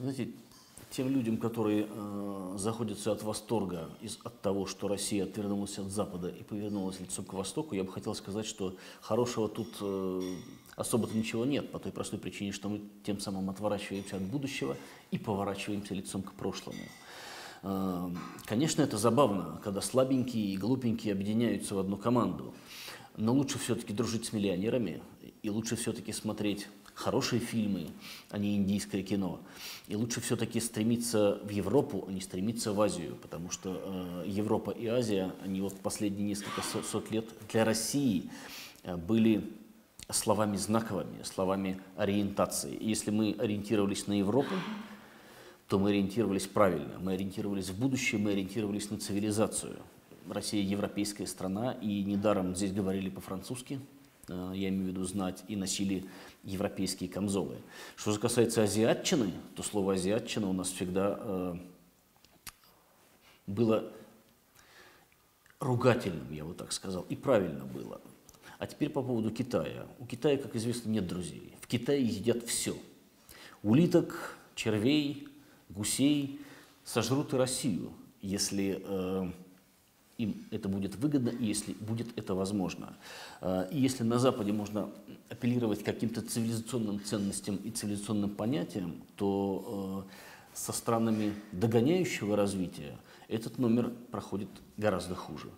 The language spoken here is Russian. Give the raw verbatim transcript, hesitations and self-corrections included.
Знаете, тем людям, которые э, заходятся от восторга из, от того, что Россия отвернулась от Запада и повернулась лицом к Востоку, я бы хотел сказать, что хорошего тут э, особо-то ничего нет, по той простой причине, что мы тем самым отворачиваемся от будущего и поворачиваемся лицом к прошлому. Э, конечно, это забавно, когда слабенькие и глупенькие объединяются в одну команду, но лучше все-таки дружить с миллионерами и лучше все-таки смотреть хорошие фильмы, а не индийское кино. И лучше все-таки стремиться в Европу, а не стремиться в Азию, потому что э, Европа и Азия, они вот последние несколько сот, сот лет для России э, были словами знаковыми, словами ориентации. И если мы ориентировались на Европу, то мы ориентировались правильно, мы ориентировались в будущее, мы ориентировались на цивилизацию. Россия европейская страна, и недаром здесь говорили по-французски, я имею в виду знать, и носили европейские камзолы. Что же касается азиатчины, то слово азиатчина у нас всегда э, было ругательным, я бы так сказал, и правильно было. А теперь по поводу Китая. У Китая, как известно, нет друзей. В Китае едят все. Улиток, червей, гусей сожрут и Россию, если... Э, им это будет выгодно, и если будет это возможно. И если на Западе можно апеллировать к каким-то цивилизационным ценностям и цивилизационным понятиям, то со странами догоняющего развития этот номер проходит гораздо хуже.